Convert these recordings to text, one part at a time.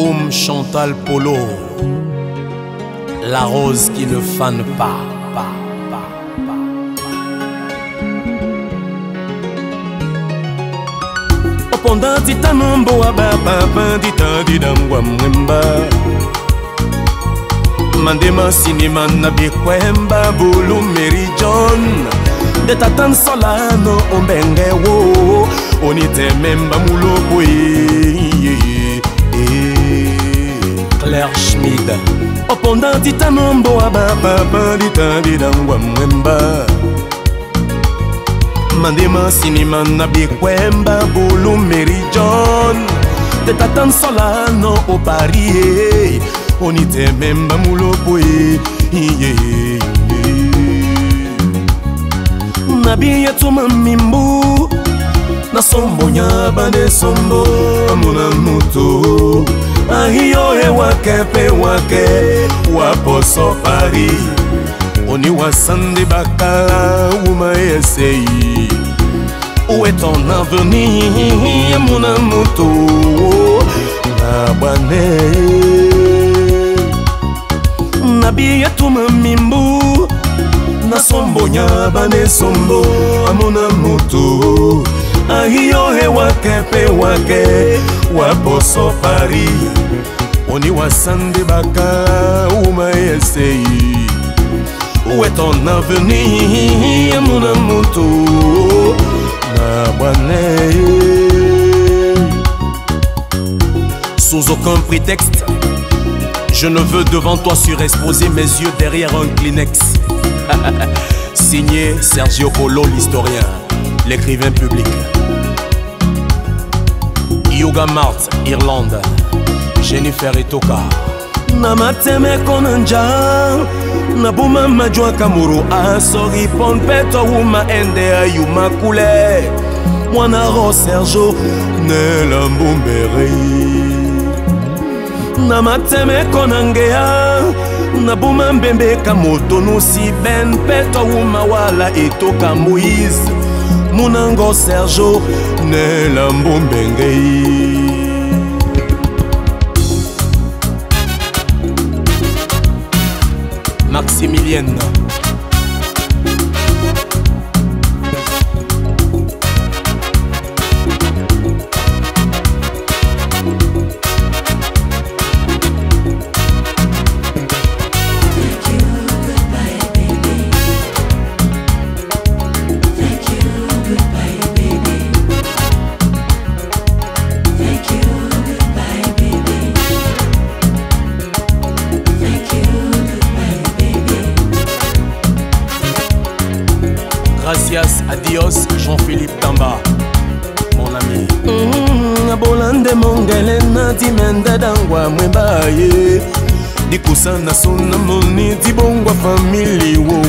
comme Chantal Polo, la rose qui ne fane pas. Pendant titanambo ababa bandita didangwa mwemba mandema sinema na bikwemba bulu Mary John de tatan solano ombenge wo onite memba muloko e Claire Schmid. Pendant titanambo ababa bandita didangwa mwemba Mandema sinima na bikwemba bulu Mary John de tatan solano o Paris onite memba mulopo na biyetu mamimbu na sombo nya bande sombo amuna mutu ahiyo ewa kepe wake waposo Paris Oni wasande bakala uma essay Où est ton avenir mon amoto Nabane Nabiye tuma mimbu Nasombo nyabane sombo mon amoto Ahiyo hewa kepe wake Waposo Paris Oni wasande bakala uma essay Où est ton avenir, mon amour, tout ma bonne. Sous aucun prétexte, je ne veux devant toi surexposer mes yeux derrière un Kleenex. Signé Sergeo Polo, l'historien, l'écrivain public. Yuga Mart, Irlande, Jennifer Etoka. Namateme konanja Nabuma majwa kamuru Asori pon peto Wuma ende ayu makule Mwana ro Sergio Nela mbumbere Namateme konangea Nabuma mbembe kamoto Nusi ben peto Wuma wala eto kamuiz Munango Sergio Nela mbumbere Maximilienne Gracias, adios, Jean-Philippe Damba, mon ami. Bolandemong, Elena Lomen de Dango, mwemba ye. Dikusana suna moni dibongwa family wo.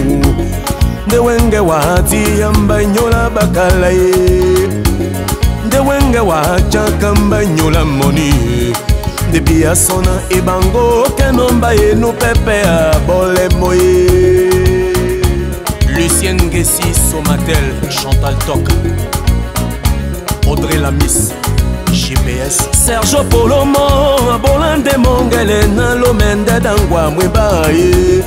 De Wenge wati yamba nyola bakala ye. De Wenge wacha kamba nyola moni. De biasona ebango kenomba ye no pepe abole moye. Lucienne Gessi, Somatel, Chantal Tok, Audrey Lamis, JPS, Serge Polomo, Bolandemong, Elena Lomen de Dango, mwemba ye.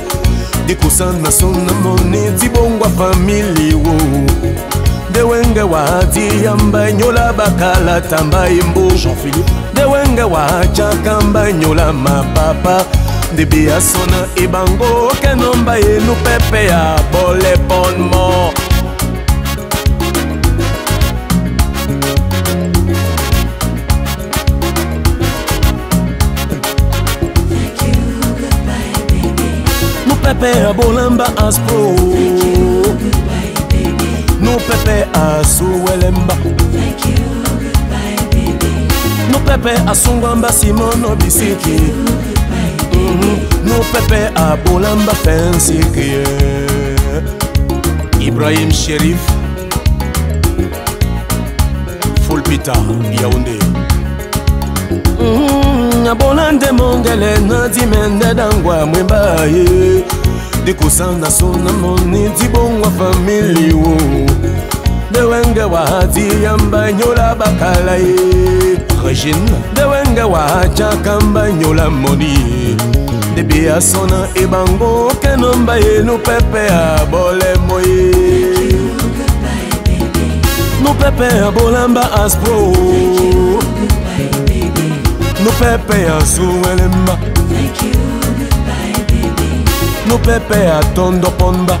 Dikusana suna moni dibongwa family wo. De Wenge wati yamba nyola bakala tamba imbo Jean-Philippe. De Wenge wacha kamba nyola mapapa. Debi asona ebango kenomba yenu pepe ya bole bonmo Thank you, goodbye baby Nu pepe ya bolamba aspro Thank you, goodbye baby Nu pepe asuwelemba Thank you, goodbye baby Nu pepe asungwamba simono bisiki Nous pépé à Bolamba Fancy Ibrahim Sheriff Full Peter Yawunde Bolandemong Elena Lomen de Dango mwemba ye Dikusana suna moni dibongwa family wo De Wenge wahati yamba nyola bakalai Regine De Wenge wahacha kamba nyola moni Debi asona ebango kenomba yenu pepe abole moye No pepe abolamba aspro No pepe asuwelemba No pepe atondo pomba